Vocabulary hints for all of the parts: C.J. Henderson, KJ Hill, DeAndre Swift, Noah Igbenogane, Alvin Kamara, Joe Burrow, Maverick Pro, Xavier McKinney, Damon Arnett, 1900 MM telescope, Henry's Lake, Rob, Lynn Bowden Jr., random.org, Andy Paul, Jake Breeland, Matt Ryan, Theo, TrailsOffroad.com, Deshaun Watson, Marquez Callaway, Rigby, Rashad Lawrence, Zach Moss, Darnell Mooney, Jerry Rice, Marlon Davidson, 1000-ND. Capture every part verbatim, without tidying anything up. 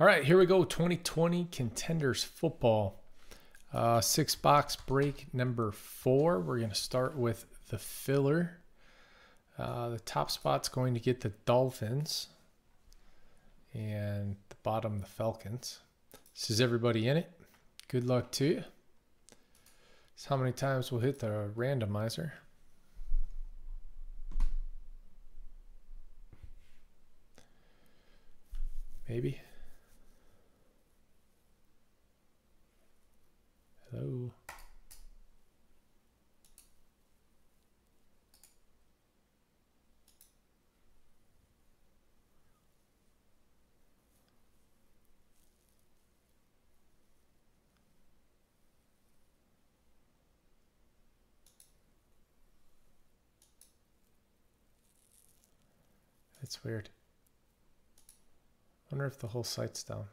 All right, here we go, twenty twenty Contenders Football. Uh, six box break number four. We're going to start with the filler. Uh, the top spot's going to get the Dolphins and the bottom the Falcons. This is everybody in it. Good luck to you. That's how many times we'll hit the randomizer. Maybe. Hello. That's weird. Wonder if the whole site's down.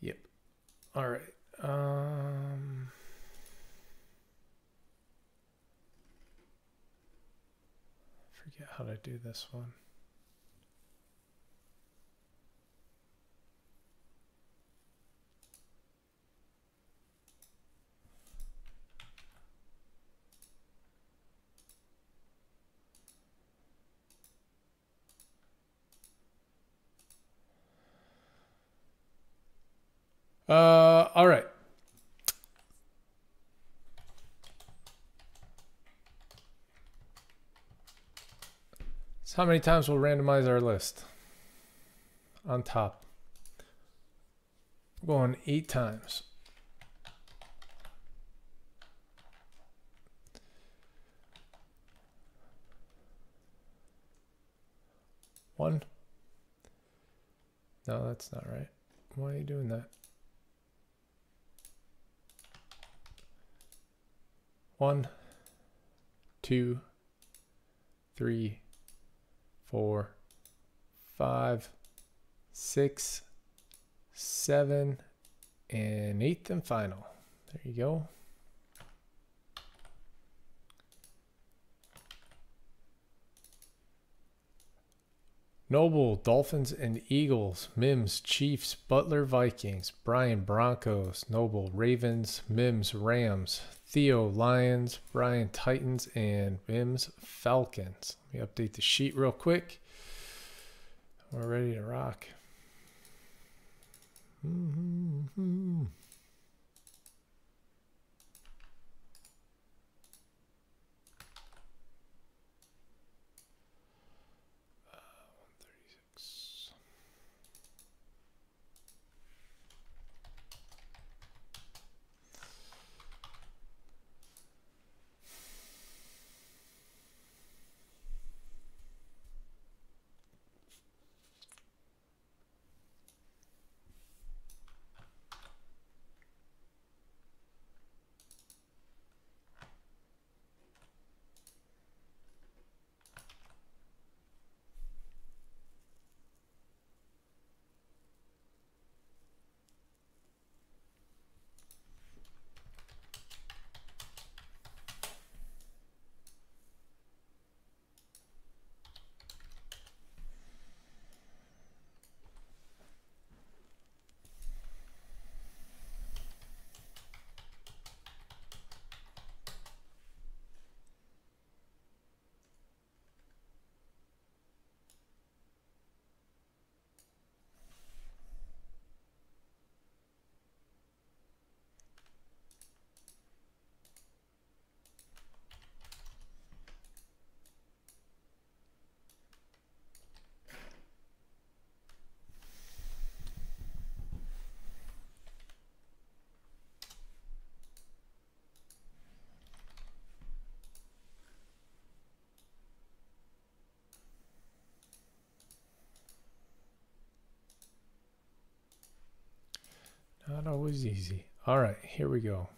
Yep. All right. Um, forget how to do this one. Uh, all right. So how many times we'll randomize our list? On top. We're going eight times. One. No, that's not right. Why are you doing that? One, two, three, four, five, six, seven, and eighth and final. There you go. Noble, Dolphins and Eagles, Mims, Chiefs, Butler, Vikings, Brian, Broncos, Noble, Ravens, Mims, Rams, Theo, Lions, Brian, Titans, and Mims, Falcons. Let me update the sheet real quick. We're ready to rock. Mm-hmm. Not always easy. All right, here we go.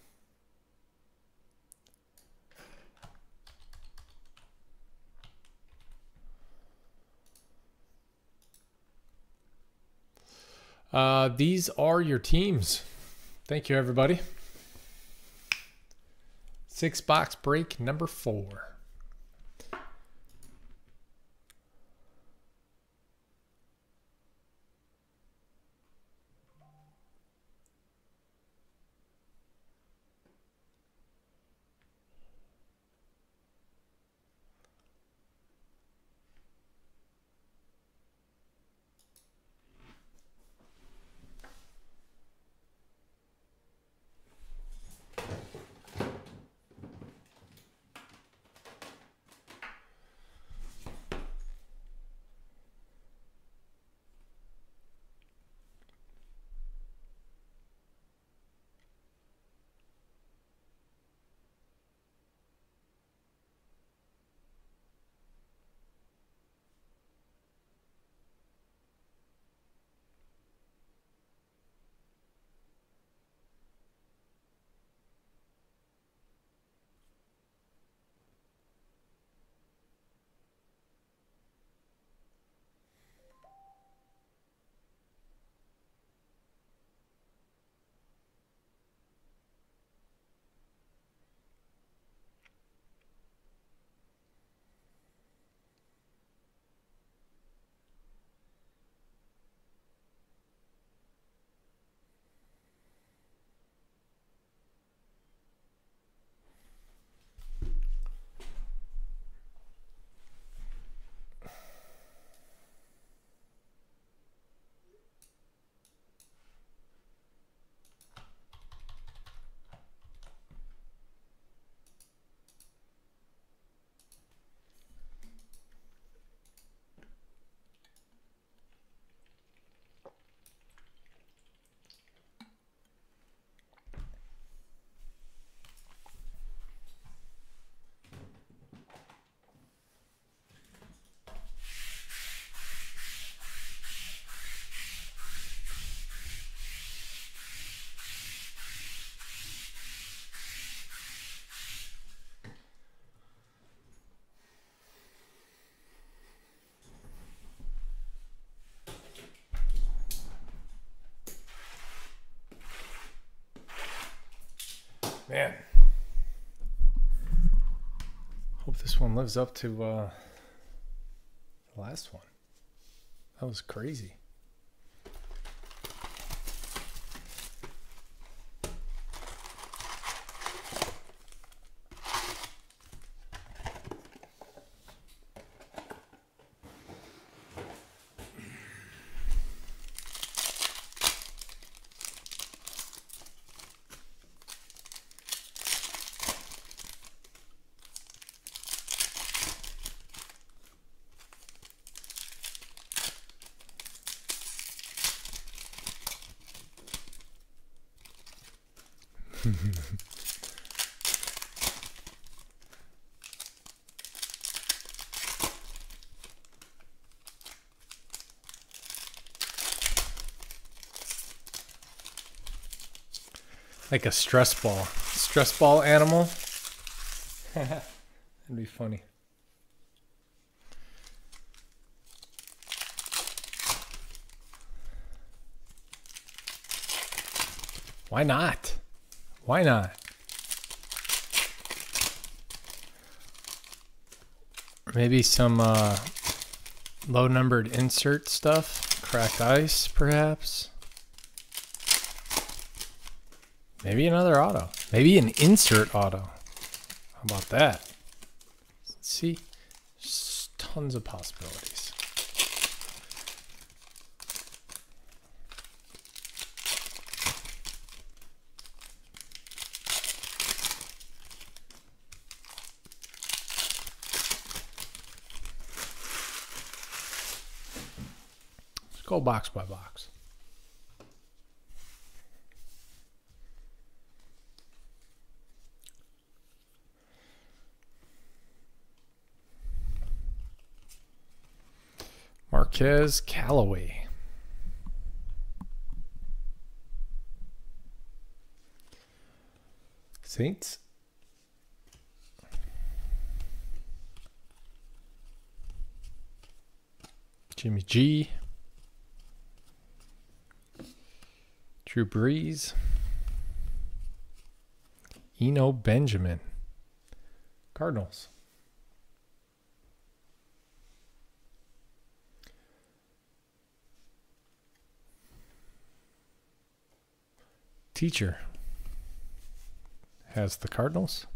Uh, these are your teams. Thank you, everybody. Six box break number four. Man, hope this one lives up to uh, the last one. That was crazy. Like a stress ball. Stress ball animal. That'd be funny. Why not? Why not? Maybe some uh, low-numbered insert stuff. Cracked ice, perhaps. Maybe another auto. Maybe an insert auto. How about that? Let's see. Just tons of possibilities. Go box by box. Marquez Callaway. Saints. Jimmy G. Drew Brees, Eno Benjamin, Cardinals. Teacher has the Cardinals.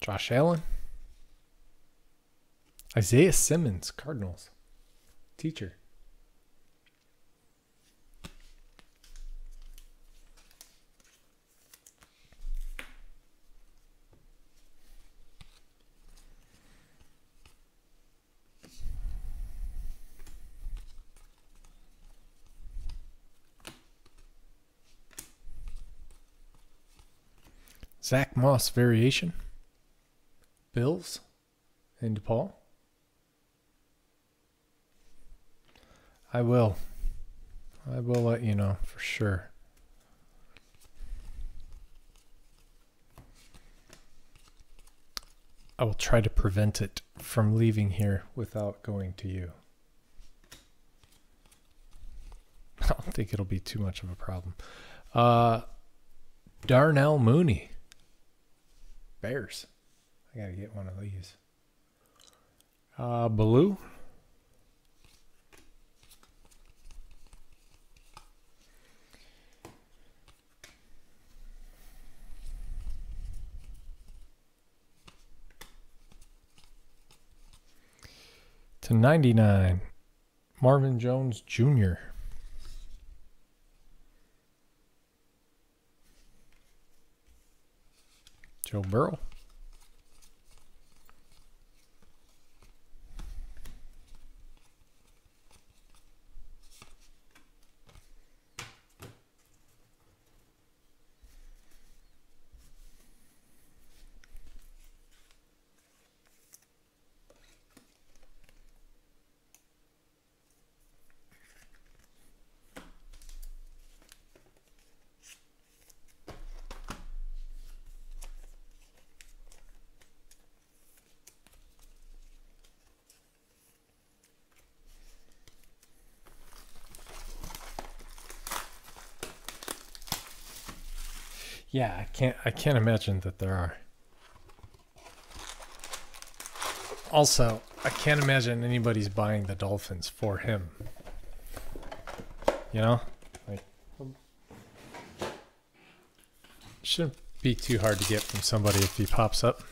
Josh Allen. Isaiah Simmons, Cardinals. Teacher. Zach Moss variation. Bills and DePaul. I will. I will let you know for sure. I will try to prevent it from leaving here without going to you. I don't think it'll be too much of a problem. Uh, Darnell Mooney. Bears. I gotta get one of these. Uh, Baloo. To ninety-nine, Marvin Jones Junior Joe Burrow. Yeah, I can't I can't imagine that there are. Also, I can't imagine anybody's buying the Dolphins for him. You know? Like, shouldn't be too hard to get from somebody if he pops up.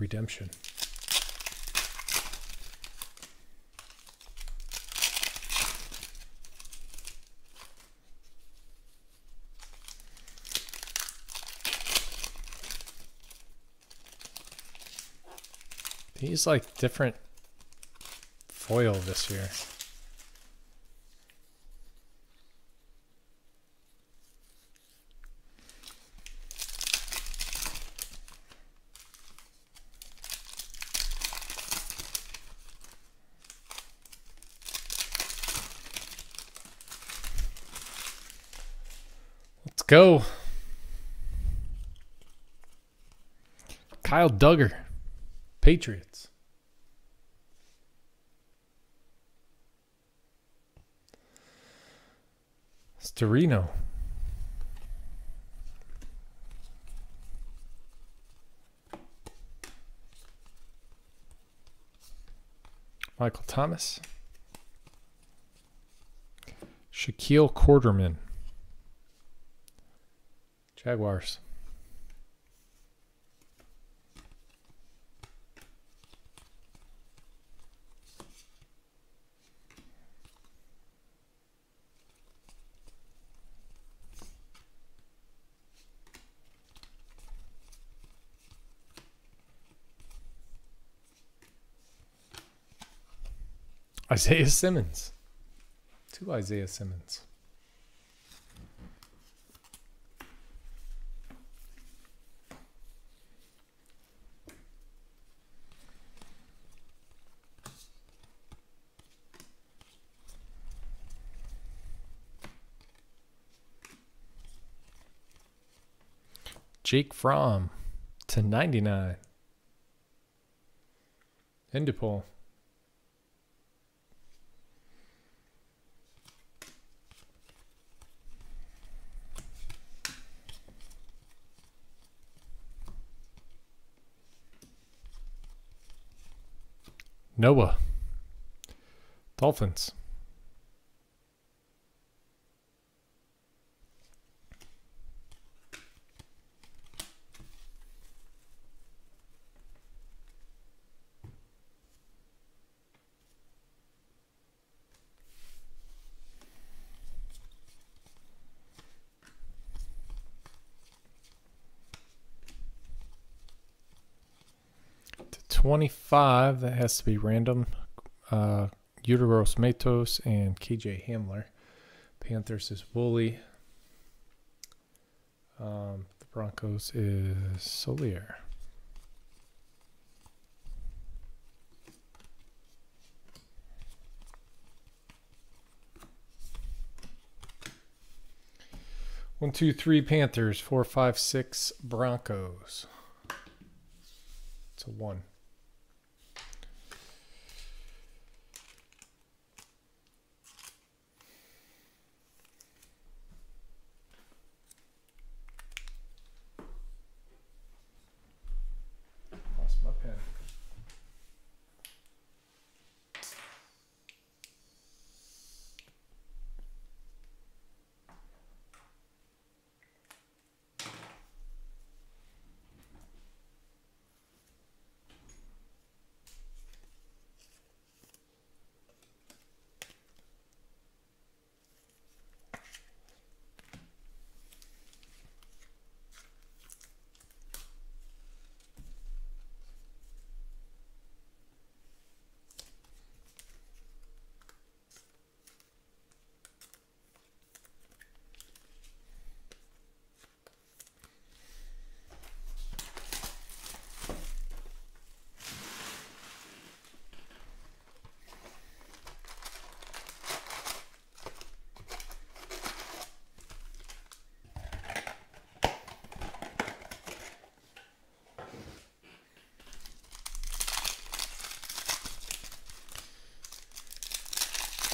Redemption. He's like different foil this year. Go. Kyle Dugger, Patriots. Storino. Michael Thomas. Shaquille Quarterman. Jaguars. Isaiah Simmons. Two Isaiah Simmons. Jake Fromm to ninety-nine. Endipol. Noah. Dolphins. twenty-five, that has to be random. Uh, Uteros Matos and K J Hamler. Panthers is Woolley. Um, the Broncos is Solier. One, two, three, Panthers. Four, five, six, Broncos. It's a one.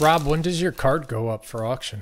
Rob, when does your card go up for auction?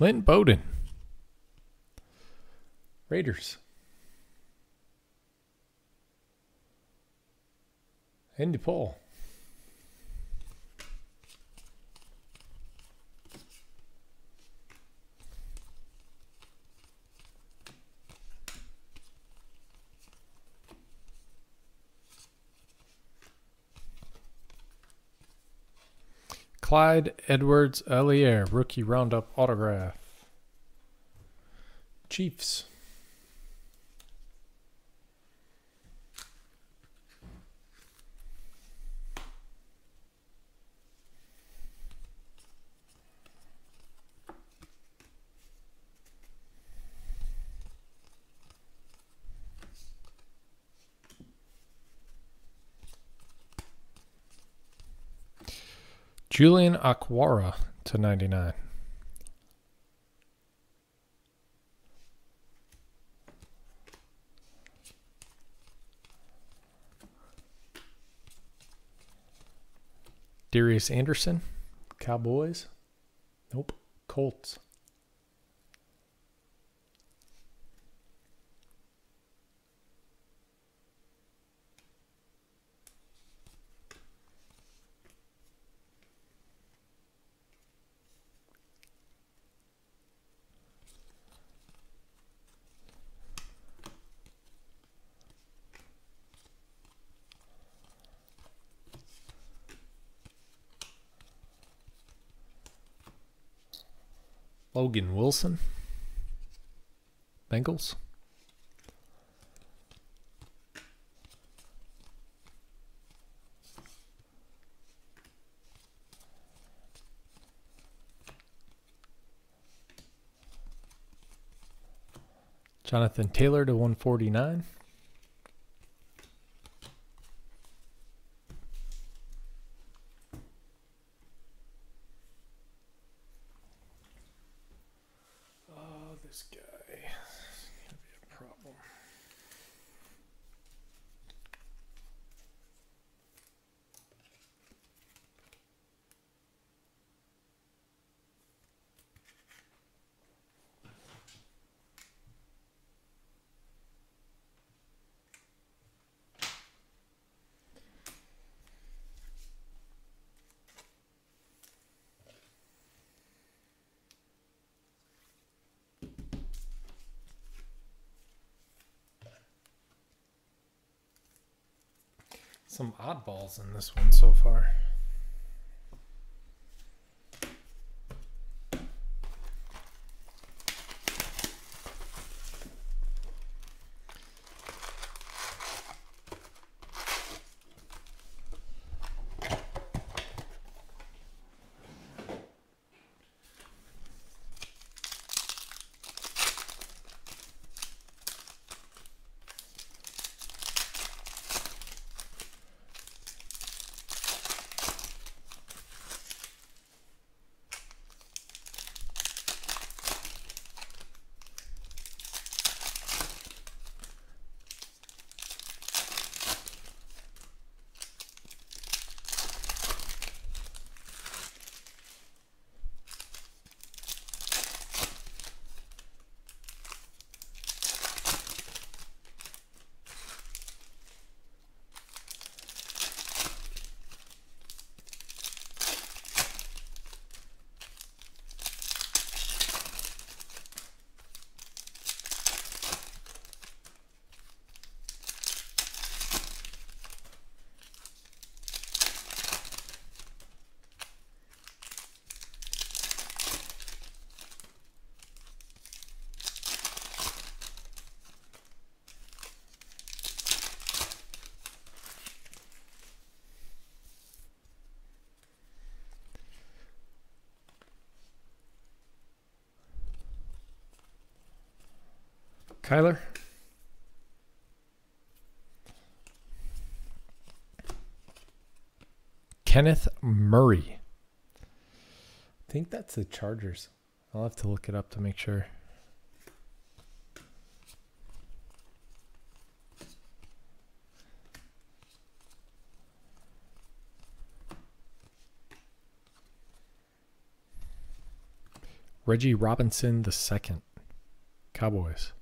Lynn Bowden, Raiders. Andy Paul. Clyde Edwards-Helaire, rookie roundup autograph. Chiefs. Julian Okwara to ninety-nine. Darius Anderson, Cowboys. Nope, Colts. Logan Wilson, Bengals. Jonathan Taylor to one forty-nine. Some oddballs in this one so far. Kyler. Kenneth Murray. I think that's the Chargers. I'll have to look it up to make sure. Reggie Robinson the second. Cowboys.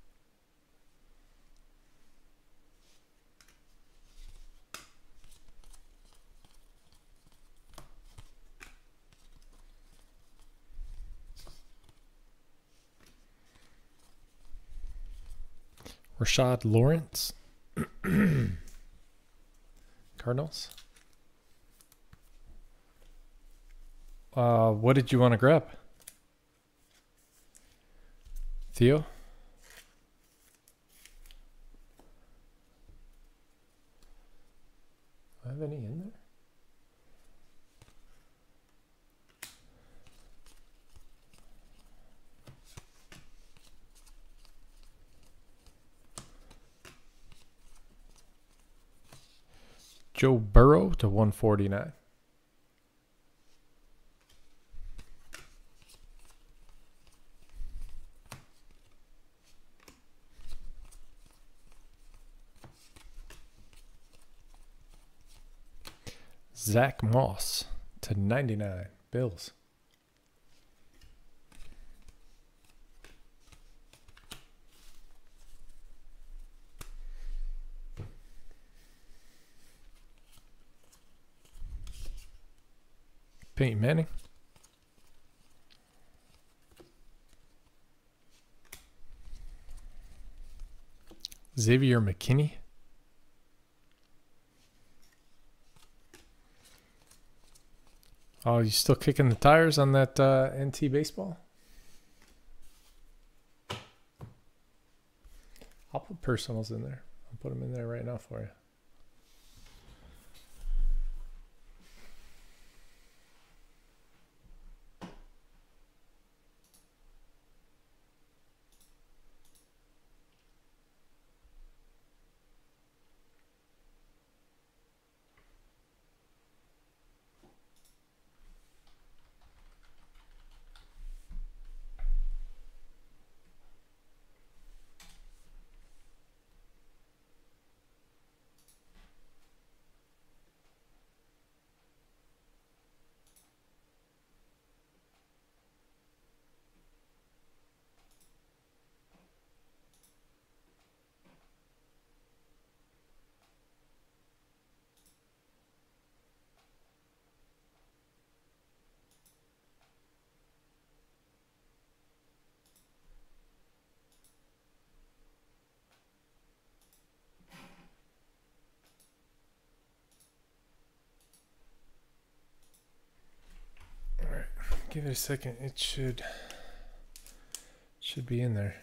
Rashad Lawrence, Cardinals. Uh, what did you want to grab? Theo? Do I have any in there? Joe Burrow to one forty-nine. Zach Moss to ninety-nine. Bills. Peyton Manning. Xavier McKinney. Oh, you still kicking the tires on that uh, N T baseball? I'll put personals in there. I'll put them in there right now for you. Give it a second. It should should be in there.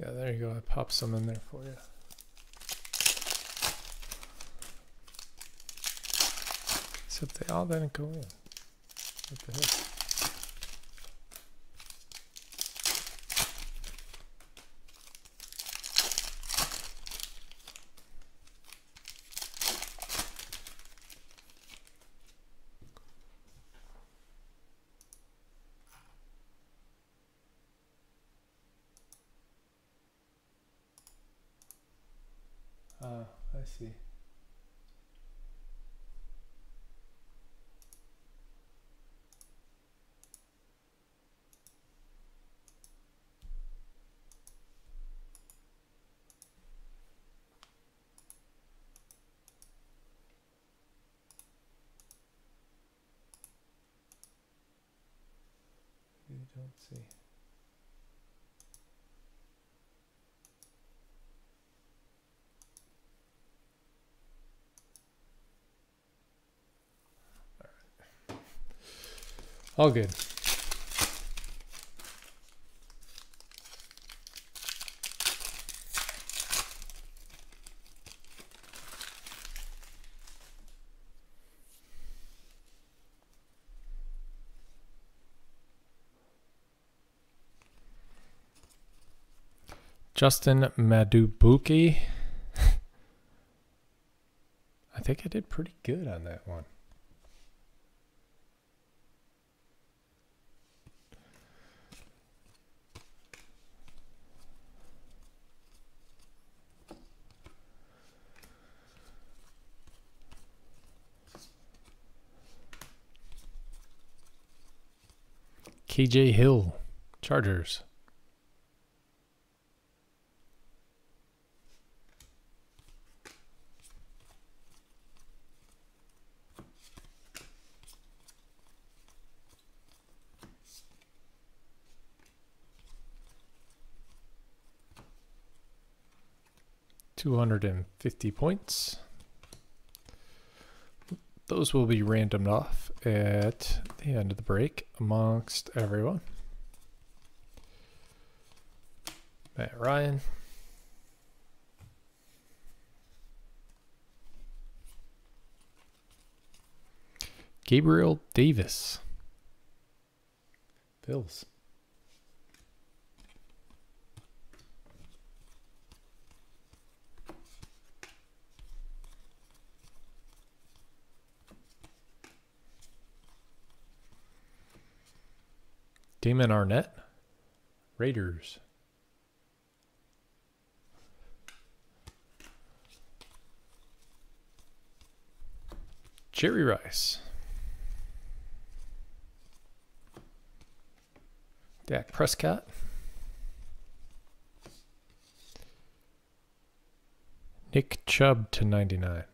Yeah, there you go. I popped some in there for you. Except they all didn't go in. What the heck? Let's see. All right. All good. Justin Madubuike. I think I did pretty good on that one. K J Hill, Chargers. two hundred fifty points. Those will be randomed off at the end of the break amongst everyone. Matt Ryan. Gabriel Davis. Bills. Damon Arnett, Raiders. Jerry Rice. Dak Prescott. Nick Chubb to ninety-nine.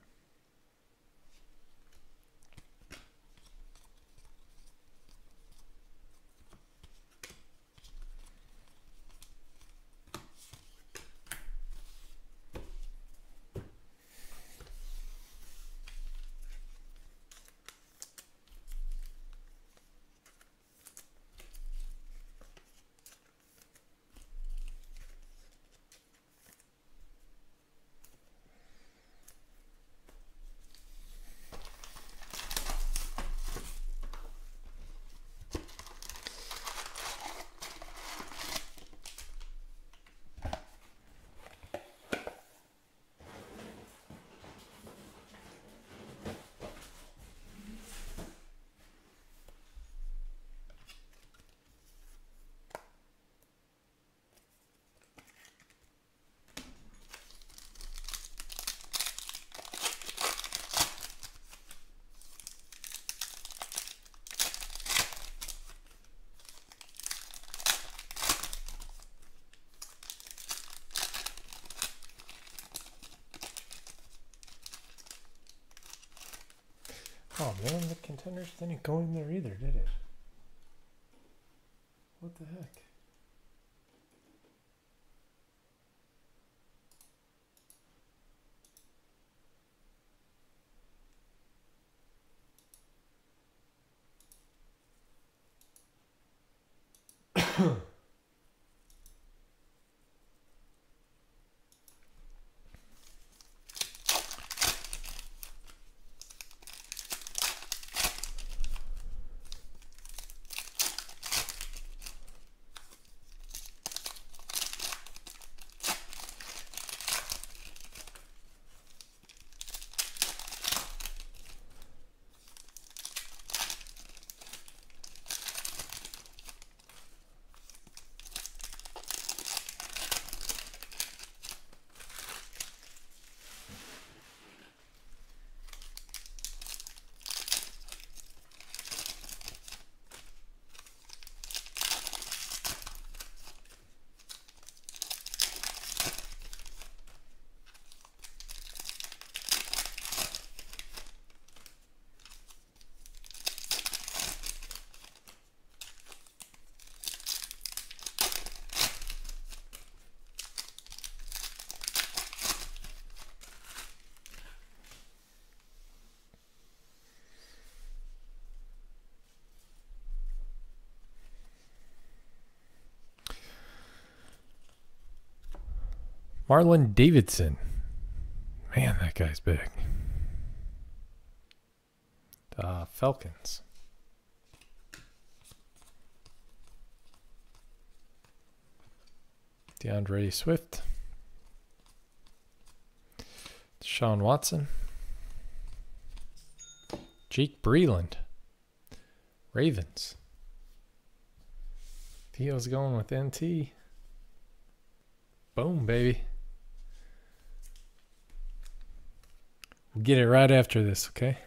Oh man, the Contenders didn't go in there either, did it? What the heck? Marlon Davidson. Man, that guy's big. Uh, Falcons. DeAndre Swift. Deshaun Watson. Jake Breeland. Ravens. Theo's going with N T. Boom, baby. We'll get it right after this, okay?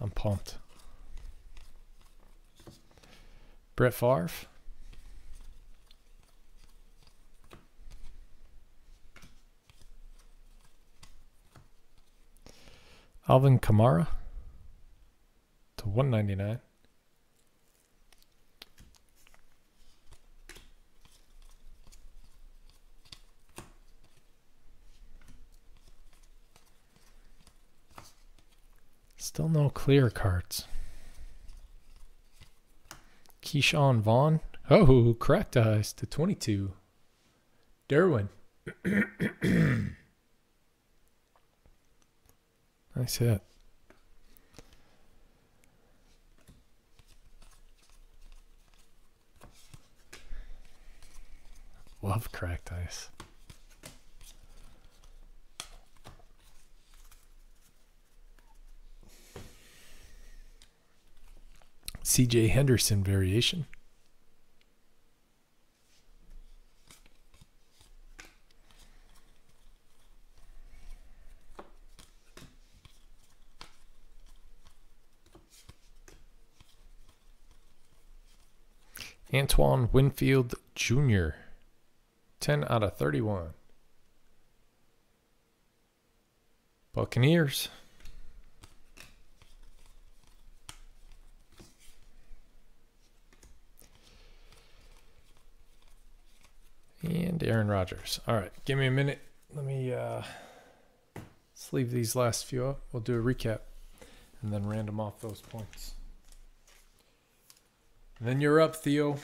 I'm pumped. Brett Favre. Alvin Kamara to one ninety-nine. Still no clear cards. Keyshawn Vaughn. Oh, cracked eyes to twenty-two. Derwin. Nice hit. Love cracked ice. C J Henderson variation. Antoine Winfield Junior ten out of thirty-one. Buccaneers. And Aaron Rodgers. All right, give me a minute. Let me uh, let's leave these last few up. We'll do a recap and then random off those points. And then you're up, Theo.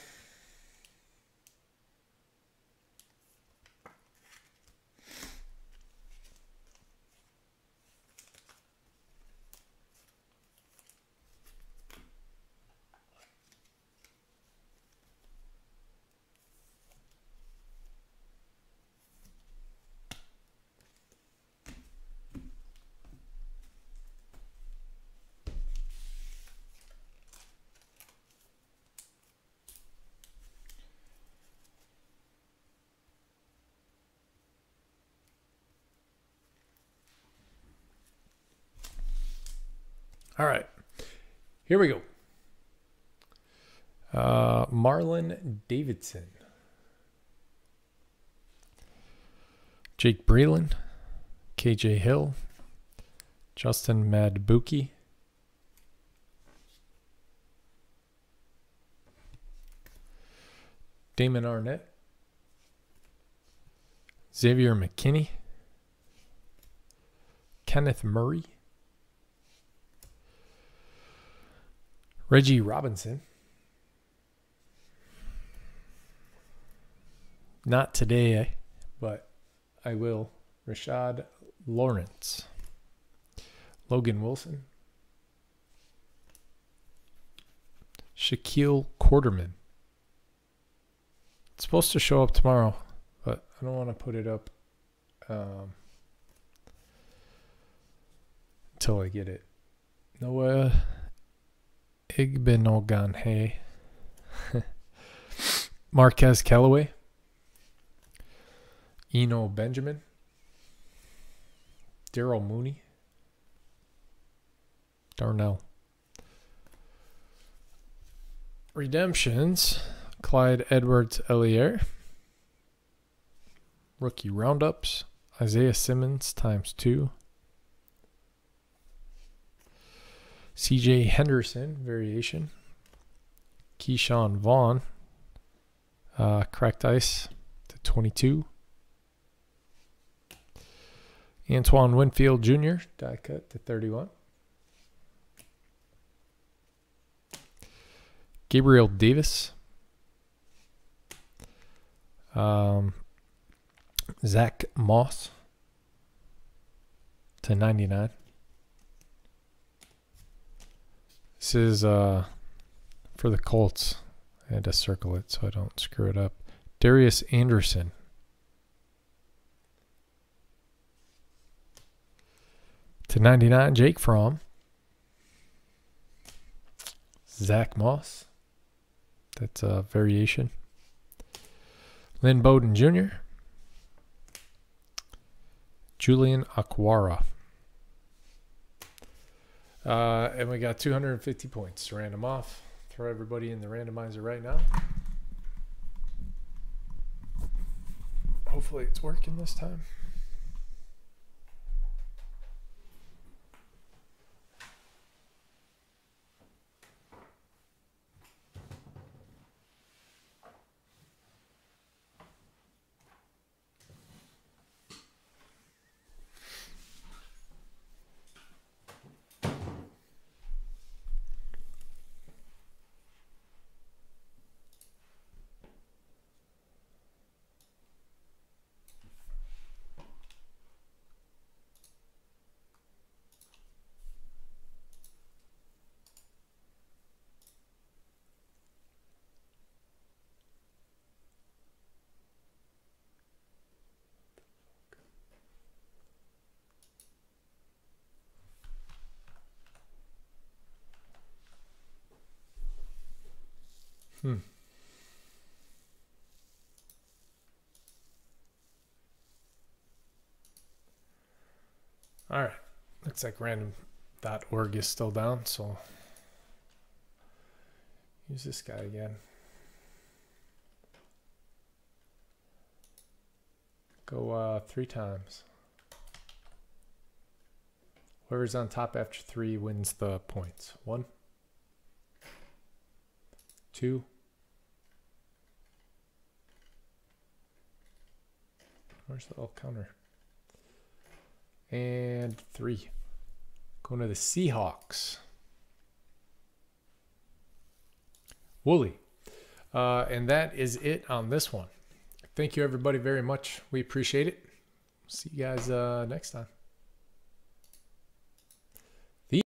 All right, here we go. Uh, Marlon Davidson. Jake Breeland. K J Hill. Justin Madubuike. Damon Arnett. Xavier McKinney. Kenneth Murray. Reggie Robinson. Not today, but I will. Rashad Lawrence. Logan Wilson. Shaquille Quarterman. It's supposed to show up tomorrow, but I don't want to put it up um, until I get it. Noah Igbenogane. Marquez Callaway. Eno Benjamin. Darnell Mooney. Darnell. Redemptions. Clyde Edwards-Helaire. Rookie roundups. Isaiah Simmons times two. C J Henderson variation. Keyshawn Vaughn. Uh, cracked ice to twenty-two. Antoine Winfield Junior Die cut to thirty-one. Gabriel Davis, um, Zach Moss to ninety-nine. This is uh, for the Colts. I had to circle it so I don't screw it up. Darius Anderson. To ninety-nine, Jake Fromm. Zach Moss. That's a variation. Lynn Bowden Junior Julian Okwara. Uh, and we got two hundred fifty points to random off. Throw everybody in the randomizer right now. Hopefully it's working this time. Hmm. All right. Looks like random dot org is still down, so use this guy again. Go uh, three times. Whoever's on top after three wins the points. One. Two, where's the little counter? And three. Going to the Seahawks. Wooly. Uh, and that is it on this one. Thank you everybody very much. We appreciate it. See you guys uh, next time.